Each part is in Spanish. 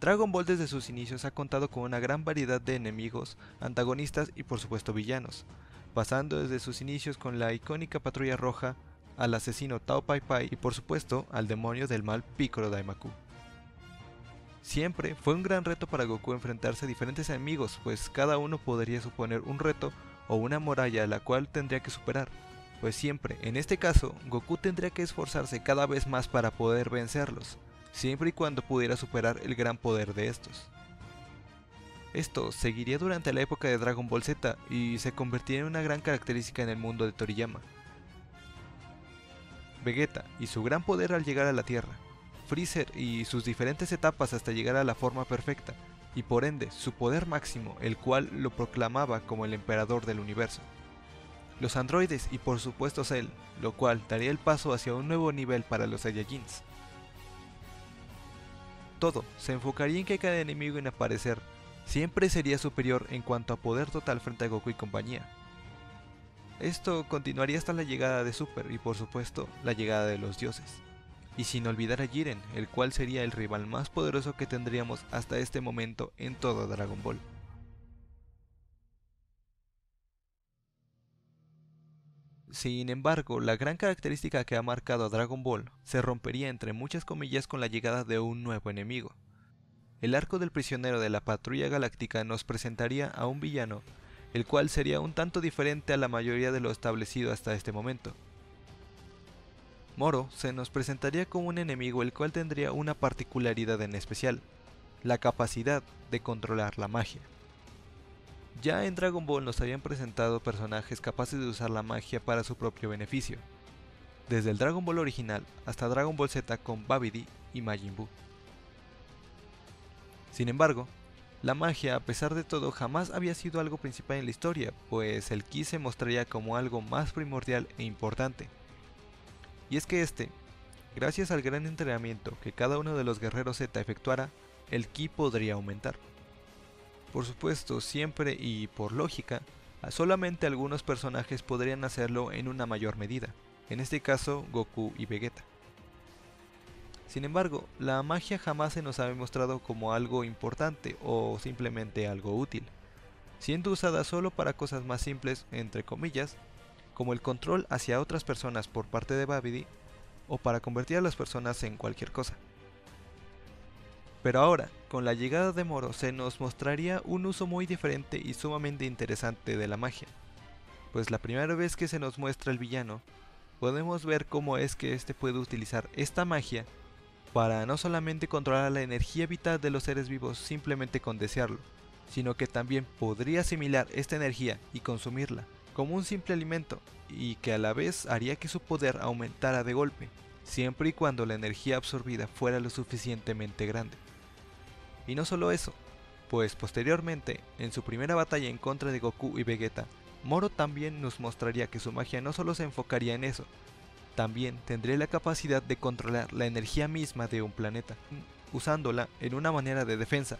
Dragon Ball desde sus inicios ha contado con una gran variedad de enemigos, antagonistas y por supuesto villanos, pasando desde sus inicios con la icónica Patrulla Roja, al asesino Tao Pai Pai y por supuesto al demonio del mal Piccolo Daimaku. Siempre fue un gran reto para Goku enfrentarse a diferentes enemigos, pues cada uno podría suponer un reto o una muralla a la cual tendría que superar, pues siempre, en este caso, Goku tendría que esforzarse cada vez más para poder vencerlos, siempre y cuando pudiera superar el gran poder de estos. Esto seguiría durante la época de Dragon Ball Z y se convertiría en una gran característica en el mundo de Toriyama. Vegeta y su gran poder al llegar a la Tierra, Freezer y sus diferentes etapas hasta llegar a la forma perfecta, y por ende su poder máximo, el cual lo proclamaba como el emperador del universo. Los androides y por supuesto Cell, lo cual daría el paso hacia un nuevo nivel para los Saiyajins. Todo se enfocaría en que cada enemigo en aparecer siempre sería superior en cuanto a poder total frente a Goku y compañía. Esto continuaría hasta la llegada de Super y por supuesto la llegada de los dioses. Y sin olvidar a Jiren, el cual sería el rival más poderoso que tendríamos hasta este momento en todo Dragon Ball. Sin embargo, la gran característica que ha marcado a Dragon Ball se rompería entre muchas comillas con la llegada de un nuevo enemigo. El arco del prisionero de la Patrulla Galáctica nos presentaría a un villano, el cual sería un tanto diferente a la mayoría de lo establecido hasta este momento. Moro se nos presentaría como un enemigo el cual tendría una particularidad en especial, la capacidad de controlar la magia. Ya en Dragon Ball nos habían presentado personajes capaces de usar la magia para su propio beneficio, desde el Dragon Ball original hasta Dragon Ball Z con Babidi y Majin Buu. Sin embargo, la magia a pesar de todo jamás había sido algo principal en la historia, pues el ki se mostraría como algo más primordial e importante. Y es que gracias al gran entrenamiento que cada uno de los guerreros Z efectuara, el ki podría aumentar. Por supuesto, siempre y por lógica, solamente algunos personajes podrían hacerlo en una mayor medida, en este caso Goku y Vegeta. Sin embargo, la magia jamás se nos ha mostrado como algo importante o simplemente algo útil, siendo usada solo para cosas más simples, entre comillas, como el control hacia otras personas por parte de Babidi o para convertir a las personas en cualquier cosa. Pero ahora, con la llegada de Moro se nos mostraría un uso muy diferente y sumamente interesante de la magia, pues la primera vez que se nos muestra el villano, podemos ver cómo es que puede utilizar esta magia para no solamente controlar la energía vital de los seres vivos simplemente con desearlo, sino que también podría asimilar esta energía y consumirla como un simple alimento, y que a la vez haría que su poder aumentara de golpe, siempre y cuando la energía absorbida fuera lo suficientemente grande. Y no solo eso, pues posteriormente, en su primera batalla en contra de Goku y Vegeta, Moro también nos mostraría que su magia no solo se enfocaría en eso, también tendría la capacidad de controlar la energía misma de un planeta, usándola en una manera de defensa,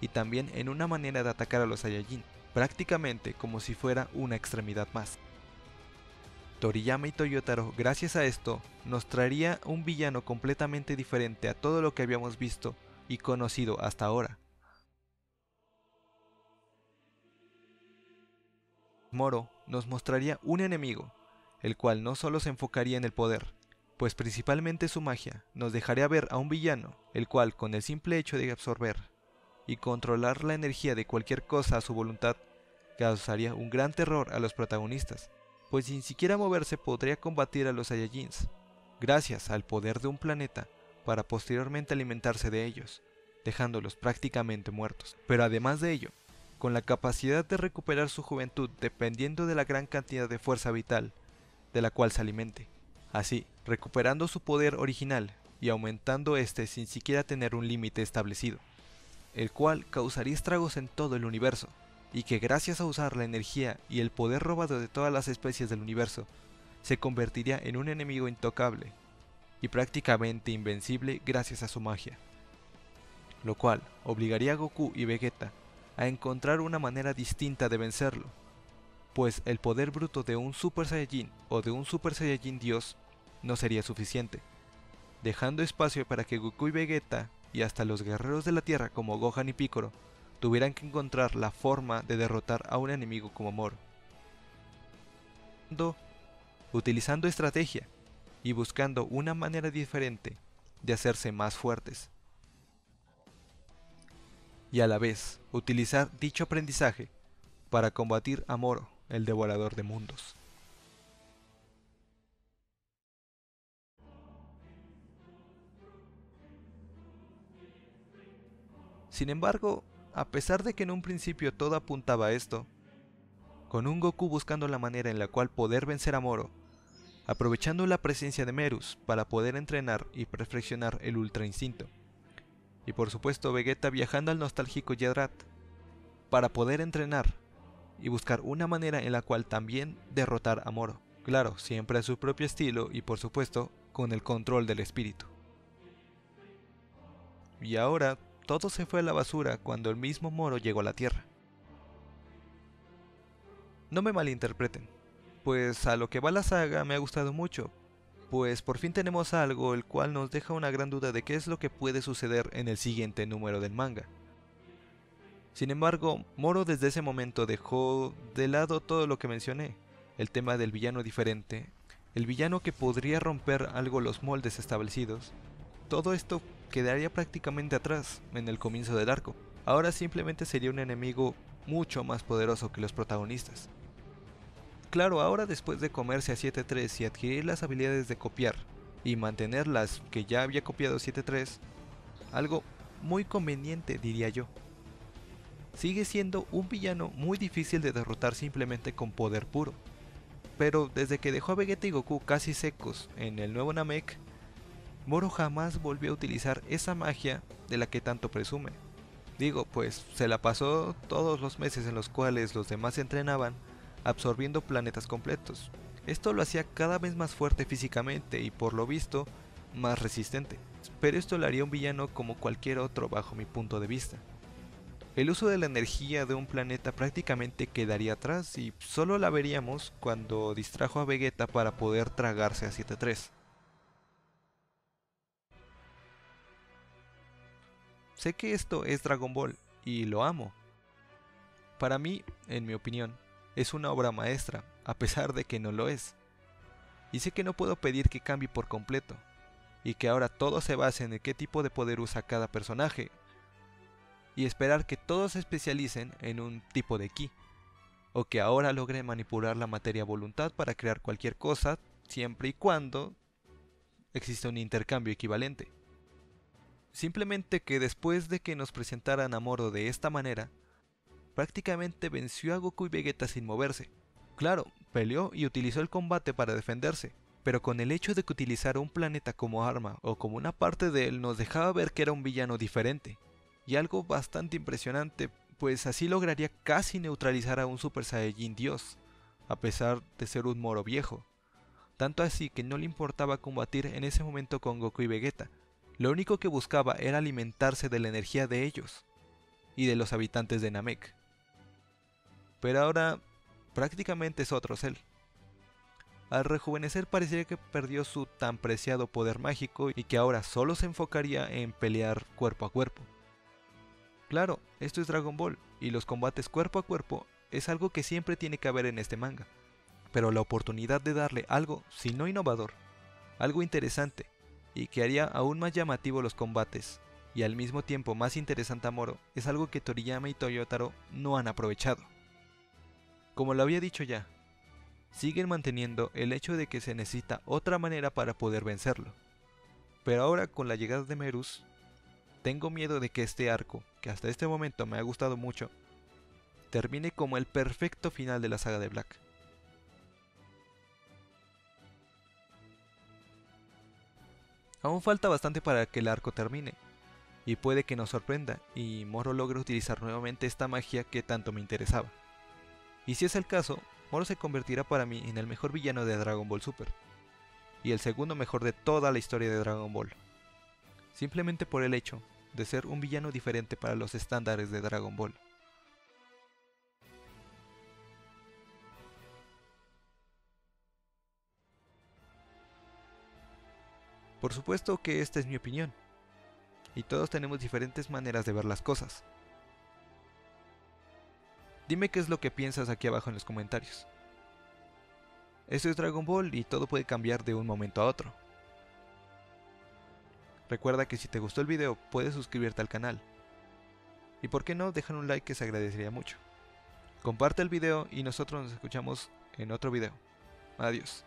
y también en una manera de atacar a los Saiyajin, prácticamente como si fuera una extremidad más. Toriyama y Toyotaro, gracias a esto, nos traería un villano completamente diferente a todo lo que habíamos visto y conocido hasta ahora. Moro nos mostraría un enemigo, el cual no solo se enfocaría en el poder, pues principalmente su magia nos dejaría ver a un villano, el cual con el simple hecho de absorber y controlar la energía de cualquier cosa a su voluntad, causaría un gran terror a los protagonistas, pues sin siquiera moverse podría combatir a los Saiyajins, gracias al poder de un planeta, para posteriormente alimentarse de ellos, dejándolos prácticamente muertos. Pero además de ello, con la capacidad de recuperar su juventud dependiendo de la gran cantidad de fuerza vital de la cual se alimente, así recuperando su poder original y aumentando sin siquiera tener un límite establecido, el cual causaría estragos en todo el universo, y que gracias a usar la energía y el poder robado de todas las especies del universo, se convertiría en un enemigo intocable y prácticamente invencible gracias a su magia, lo cual obligaría a Goku y Vegeta a encontrar una manera distinta de vencerlo, pues el poder bruto de un Super Saiyajin o de un Super Saiyajin Dios no sería suficiente, dejando espacio para que Goku y Vegeta y hasta los guerreros de la Tierra como Gohan y Piccolo tuvieran que encontrar la forma de derrotar a un enemigo como Moro, utilizando estrategia y buscando una manera diferente de hacerse más fuertes, y a la vez utilizar dicho aprendizaje para combatir a Moro, el devorador de mundos. Sin embargo, a pesar de que en un principio todo apuntaba a esto, con un Goku buscando la manera en la cual poder vencer a Moro, aprovechando la presencia de Merus para poder entrenar y perfeccionar el Ultra Instinto, y por supuesto Vegeta viajando al nostálgico Yadrat para poder entrenar y buscar una manera en la cual también derrotar a Moro, claro, siempre a su propio estilo y por supuesto con el control del espíritu. Y ahora todo se fue a la basura cuando el mismo Moro llegó a la Tierra. No me malinterpreten, pues a lo que va la saga me ha gustado mucho, pues por fin tenemos algo el cual nos deja una gran duda de qué es lo que puede suceder en el siguiente número del manga. Sin embargo, Moro desde ese momento dejó de lado todo lo que mencioné, el tema del villano diferente, el villano que podría romper algo los moldes establecidos, todo esto quedaría prácticamente atrás en el comienzo del arco. Ahora simplemente sería un enemigo mucho más poderoso que los protagonistas. Claro, ahora después de comerse a 7-3 y adquirir las habilidades de copiar y mantener las que ya había copiado 7-3, algo muy conveniente diría yo. Sigue siendo un villano muy difícil de derrotar simplemente con poder puro, pero desde que dejó a Vegeta y Goku casi secos en el nuevo Namek, Moro jamás volvió a utilizar esa magia de la que tanto presume. Digo, pues se la pasó todos los meses en los cuales los demás entrenaban absorbiendo planetas completos. Esto lo hacía cada vez más fuerte físicamente y por lo visto más resistente, pero esto le haría un villano como cualquier otro bajo mi punto de vista. El uso de la energía de un planeta prácticamente quedaría atrás y solo la veríamos cuando distrajo a Vegeta para poder tragarse a 7-3. Sé que esto es Dragon Ball y lo amo. Para mí, en mi opinión, es una obra maestra, a pesar de que no lo es. Y sé que no puedo pedir que cambie por completo, y que ahora todo se base en el qué tipo de poder usa cada personaje, y esperar que todos se especialicen en un tipo de ki, o que ahora logre manipular la materia a voluntad para crear cualquier cosa, siempre y cuando exista un intercambio equivalente. Simplemente que después de que nos presentaran a Moro de esta manera, prácticamente venció a Goku y Vegeta sin moverse. Claro, peleó y utilizó el combate para defenderse, pero con el hecho de que utilizara un planeta como arma o como una parte de él nos dejaba ver que era un villano diferente, y algo bastante impresionante, pues así lograría casi neutralizar a un Super Saiyajin Dios, a pesar de ser un Moro viejo. Tanto así que no le importaba combatir en ese momento con Goku y Vegeta. Lo único que buscaba era alimentarse de la energía de ellos y de los habitantes de Namek. Pero ahora prácticamente es otro Cell. Al rejuvenecer parecía que perdió su tan preciado poder mágico y que ahora solo se enfocaría en pelear cuerpo a cuerpo. Claro, esto es Dragon Ball y los combates cuerpo a cuerpo es algo que siempre tiene que haber en este manga. Pero la oportunidad de darle algo, si no innovador, algo interesante, y que haría aún más llamativo los combates, y al mismo tiempo más interesante a Moro, es algo que Toriyama y Toyotaro no han aprovechado. Como lo había dicho ya, siguen manteniendo el hecho de que se necesita otra manera para poder vencerlo. Pero ahora con la llegada de Merus, tengo miedo de que este arco, que hasta este momento me ha gustado mucho, termine como el perfecto final de la saga de Black. Aún falta bastante para que el arco termine, y puede que nos sorprenda y Moro logre utilizar nuevamente esta magia que tanto me interesaba. Y si es el caso, Moro se convertirá para mí en el mejor villano de Dragon Ball Super, y el segundo mejor de toda la historia de Dragon Ball, simplemente por el hecho de ser un villano diferente para los estándares de Dragon Ball. Por supuesto que esta es mi opinión, y todos tenemos diferentes maneras de ver las cosas. Dime qué es lo que piensas aquí abajo en los comentarios. Esto es Dragon Ball y todo puede cambiar de un momento a otro. Recuerda que si te gustó el video puedes suscribirte al canal. Y por qué no, dejar un like, que se agradecería mucho. Comparte el video y nosotros nos escuchamos en otro video. Adiós.